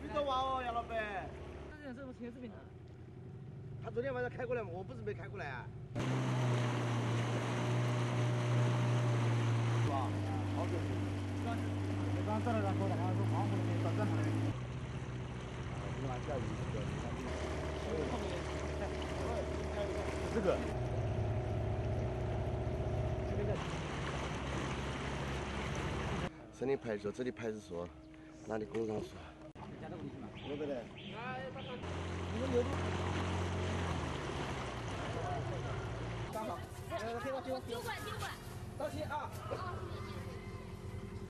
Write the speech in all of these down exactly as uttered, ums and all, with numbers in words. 你多娃哦，杨老板。这人是不是前视频的？他昨天晚上开过来吗？我不是没开过来啊。是吧？好久没。你刚到了，然后好像是黄湖那边到正常那边。啊，今晚下雨，下雨。这个。 这里派出所，这里派出所，哪里工商所？对不对？你们有的。站好，呃，给我给我丢管丢管。当心啊！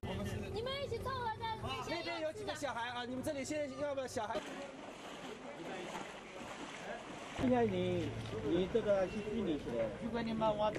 我们是。你们一起凑合着。啊，那边有几个小孩啊？你们这里现在要不要小孩？现在你你这个去拘留起来，如果你们我。